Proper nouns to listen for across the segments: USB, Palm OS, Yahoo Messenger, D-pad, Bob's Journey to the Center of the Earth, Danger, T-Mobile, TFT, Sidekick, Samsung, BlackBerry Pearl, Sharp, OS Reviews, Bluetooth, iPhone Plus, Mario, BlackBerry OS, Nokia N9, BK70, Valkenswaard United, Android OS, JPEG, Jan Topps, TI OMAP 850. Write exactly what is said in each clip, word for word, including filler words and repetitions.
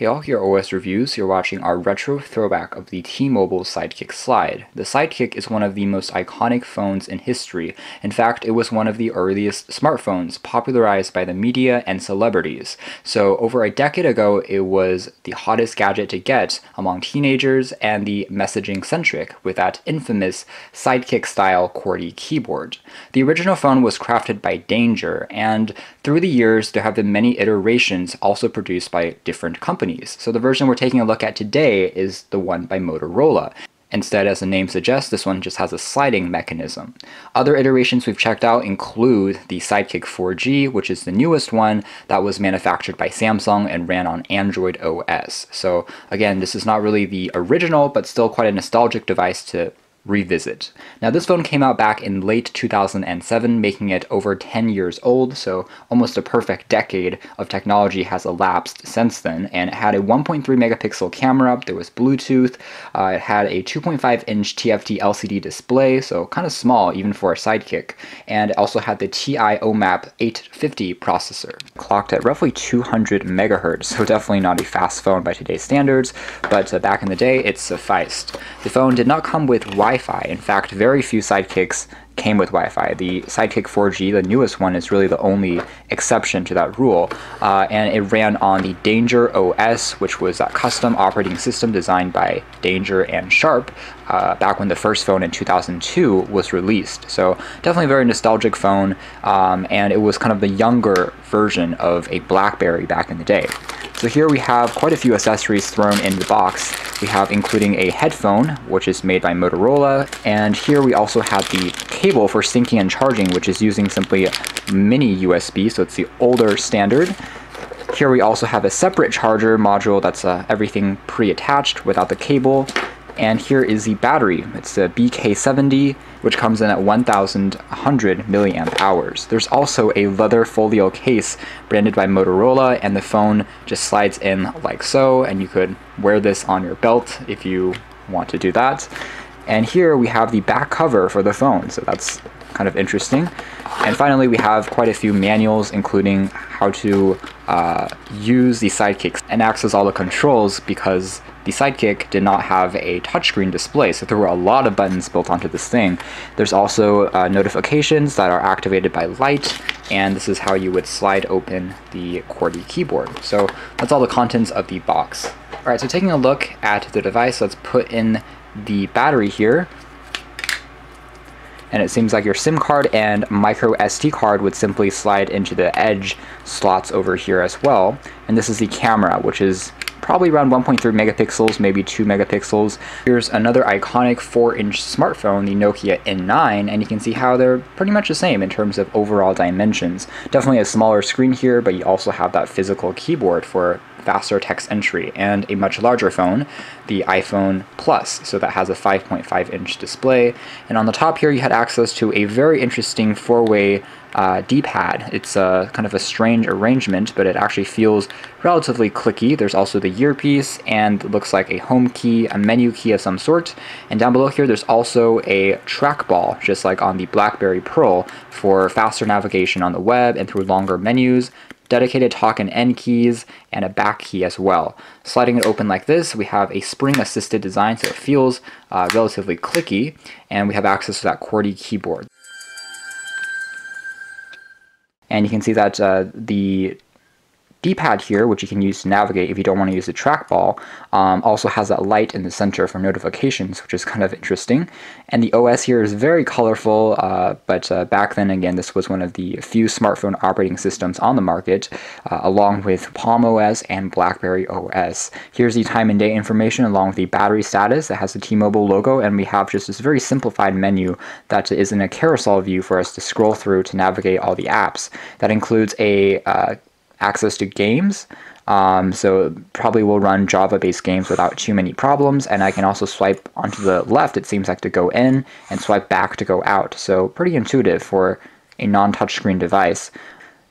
Hey all, here are O S Reviews. You're watching our retro throwback of the T-Mobile Sidekick slide. The Sidekick is one of the most iconic phones in history. In fact, it was one of the earliest smartphones popularized by the media and celebrities. So over a decade ago, it was the hottest gadget to get among teenagers and the messaging-centric with that infamous Sidekick-style QWERTY keyboard. The original phone was crafted by Danger, and through the years, there have been many iterations also produced by different companies. So the version we're taking a look at today is the one by Motorola. Instead, as the name suggests, this one just has a sliding mechanism. Other iterations we've checked out include the Sidekick four G, which is the newest one that was manufactured by Samsung and ran on Android O S. So again, this is not really the original, but still quite a nostalgic device to revisit. Now, this phone came out back in late two thousand seven, making it over ten years old, so almost a perfect decade of technology has elapsed since then, and it had a one point three megapixel camera, there was Bluetooth, uh, it had a two point five inch T F T L C D display, so kind of small even for a Sidekick, and it also had the T I OMAP eight fifty processor. Clocked at roughly two hundred megahertz, so definitely not a fast phone by today's standards, but uh, back in the day it sufficed. The phone did not come with Wi-Fi Wi-Fi. In fact, very few Sidekicks came with Wi-Fi. The Sidekick four G, the newest one, is really the only exception to that rule, uh, and it ran on the Danger O S, which was that custom operating system designed by Danger and Sharp uh, back when the first phone in two thousand two was released. So definitely a very nostalgic phone, um, and it was kind of the younger version of a BlackBerry back in the day. So here we have quite a few accessories thrown in the box. We have including a headphone, which is made by Motorola, and here we also have the cable for syncing and charging, which is using simply mini U S B, so it's the older standard. Here we also have a separate charger module that's uh, everything pre-attached without the cable. And here is the battery. It's the B K seventy, which comes in at one thousand one hundred milliamp hours. There's also a leather folio case branded by Motorola, and the phone just slides in like so, and you could wear this on your belt if you want to do that. And here we have the back cover for the phone, so that's kind of interesting. And finally, we have quite a few manuals, including how to uh, use the Sidekick and access all the controls, because the Sidekick did not have a touchscreen display, so there were a lot of buttons built onto this thing. There's also uh, notifications that are activated by light, and this is how you would slide open the QWERTY keyboard. So that's all the contents of the box. All right, so taking a look at the device, let's put in the battery here, and it seems like your SIM card and micro S D card would simply slide into the edge slots over here as well. And this is the camera, which is probably around one point three megapixels, maybe two megapixels. Here's another iconic four inch smartphone, the Nokia N nine, and you can see how they're pretty much the same in terms of overall dimensions. Definitely a smaller screen here, but you also have that physical keyboard for faster text entry, and a much larger phone, the iPhone Plus, so that has a five point five inch display. And on the top here, you had access to a very interesting four-way Uh, D-pad. It's a, kind of a strange arrangement, but it actually feels relatively clicky. There's also the earpiece, and it looks like a home key, a menu key of some sort. And down below here, there's also a trackball, just like on the BlackBerry Pearl, for faster navigation on the web and through longer menus. Dedicated talk and end keys, and a back key as well. Sliding it open like this, we have a spring-assisted design, so it feels uh, relatively clicky, and we have access to that QWERTY keyboard. And you can see that uh, the D-pad here, which you can use to navigate if you don't want to use the trackball, um, also has that light in the center for notifications, which is kind of interesting. And the O S here is very colorful, uh, but uh, back then, again, this was one of the few smartphone operating systems on the market, uh, along with Palm O S and BlackBerry O S. Here's the time and day information along with the battery status that has the T-Mobile logo, and we have just this very simplified menu that is in a carousel view for us to scroll through to navigate all the apps. That includes a uh, access to games, um, so probably will run Java-based games without too many problems, and I can also swipe onto the left, it seems like, to go in, and swipe back to go out, so pretty intuitive for a non-touchscreen device.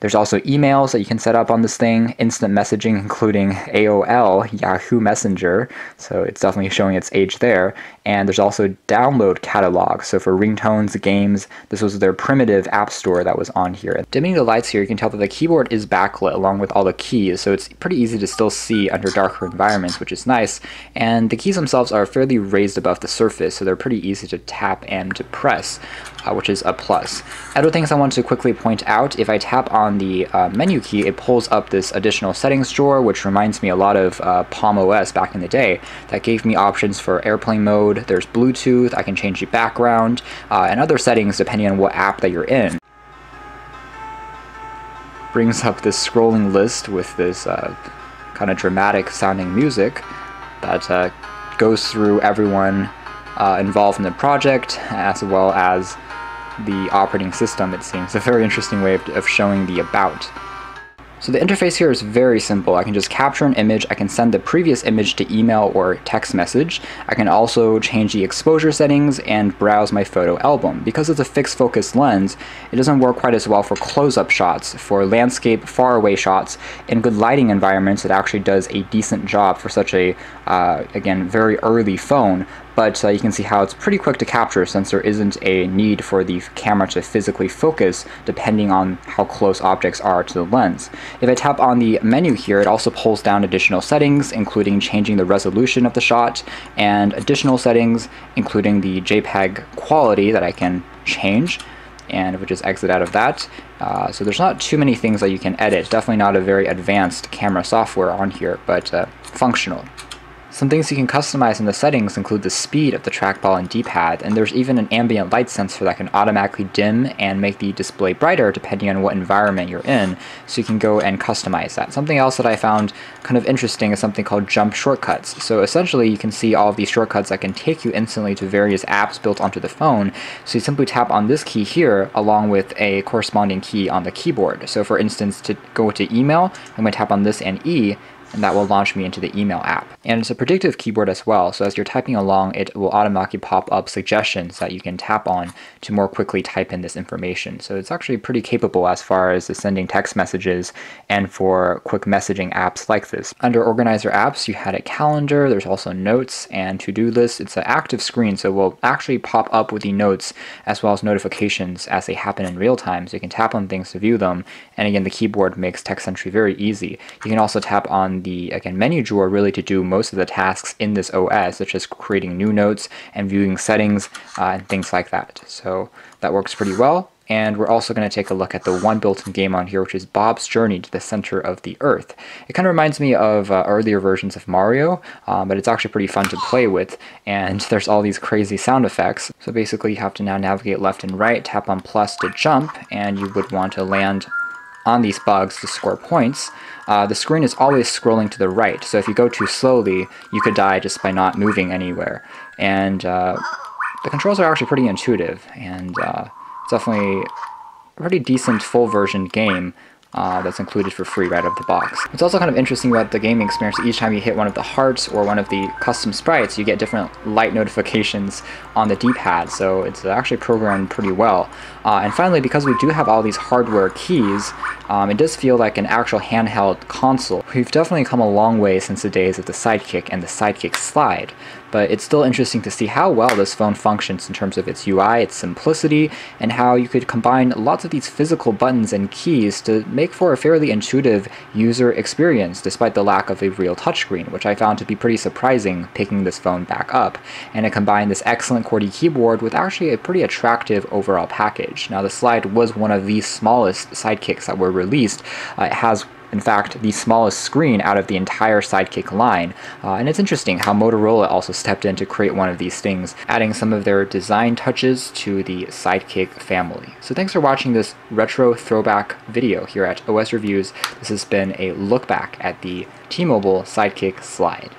There's also emails that you can set up on this thing, instant messaging including A O L, Yahoo Messenger, so it's definitely showing its age there, and there's also download catalog, so for ringtones, games, this was their primitive app store that was on here. Dimming the lights here, you can tell that the keyboard is backlit along with all the keys, so it's pretty easy to still see under darker environments, which is nice, and the keys themselves are fairly raised above the surface, so they're pretty easy to tap and to press, uh, which is a plus. Other things I want to quickly point out, if I tap on the uh, menu key, it pulls up this additional settings drawer, which reminds me a lot of uh, Palm O S back in the day. That gave me options for airplane mode, there's Bluetooth, I can change the background, uh, and other settings depending on what app that you're in. Brings up this scrolling list with this uh, kind of dramatic sounding music that uh, goes through everyone uh, involved in the project, as well as the operating system, it seems. A very interesting way of, of showing the about. So the interface here is very simple. I can just capture an image, I can send the previous image to email or text message. I can also change the exposure settings and browse my photo album. Because it's a fixed focus lens, it doesn't work quite as well for close-up shots, for landscape, faraway shots. In good lighting environments, it actually does a decent job for such a, uh, again, very early phone. But uh, you can see how it's pretty quick to capture since there isn't a need for the camera to physically focus depending on how close objects are to the lens. If I tap on the menu here, it also pulls down additional settings, including changing the resolution of the shot, and additional settings, including the JPEG quality that I can change. And if we just exit out of that, uh, so there's not too many things that you can edit. Definitely not a very advanced camera software on here, but uh, functional. Some things you can customize in the settings include the speed of the trackball and D-pad, and there's even an ambient light sensor that can automatically dim and make the display brighter depending on what environment you're in, so you can go and customize that. Something else that I found kind of interesting is something called jump shortcuts. So essentially you can see all of these shortcuts that can take you instantly to various apps built onto the phone, so you simply tap on this key here along with a corresponding key on the keyboard. So for instance, to go to email, I'm going to tap on this and E, and that will launch me into the email app. And it's a predictive keyboard as well, so as you're typing along, it will automatically pop up suggestions that you can tap on to more quickly type in this information. So it's actually pretty capable as far as sending text messages and for quick messaging apps like this. Under organizer apps, you had a calendar, there's also notes and to-do lists. It's an active screen, so it will actually pop up with the notes as well as notifications as they happen in real time, so you can tap on things to view them. And again, the keyboard makes text entry very easy. You can also tap on the, again, menu drawer really to do most of the tasks in this O S, such as creating new notes and viewing settings uh, and things like that. So that works pretty well. And we're also going to take a look at the one built-in game on here, which is Bob's Journey to the Center of the Earth. It kind of reminds me of uh, earlier versions of Mario, um, but it's actually pretty fun to play with, and there's all these crazy sound effects. So basically you have to now navigate left and right, tap on plus to jump, and you would want to land on these bugs to score points. Uh, the screen is always scrolling to the right, so if you go too slowly, you could die just by not moving anywhere. And uh, the controls are actually pretty intuitive, and uh, it's definitely a pretty decent full version game uh, that's included for free right out of the box. It's also kind of interesting about the gaming experience. Each time you hit one of the hearts or one of the custom sprites, you get different light notifications on the D-pad, so it's actually programmed pretty well. Uh, and finally, because we do have all these hardware keys, Um, it does feel like an actual handheld console. We've definitely come a long way since the days of the Sidekick and the Sidekick Slide, but it's still interesting to see how well this phone functions in terms of its U I, its simplicity, and how you could combine lots of these physical buttons and keys to make for a fairly intuitive user experience, despite the lack of a real touchscreen, which I found to be pretty surprising picking this phone back up. And it combined this excellent QWERTY keyboard with actually a pretty attractive overall package. Now, the Slide was one of the smallest Sidekicks that were released. Uh, it has, in fact, the smallest screen out of the entire Sidekick line. Uh, and it's interesting how Motorola also stepped in to create one of these things, adding some of their design touches to the Sidekick family. So thanks for watching this retro throwback video here at O S Reviews. This has been a look back at the T-Mobile Sidekick Slide.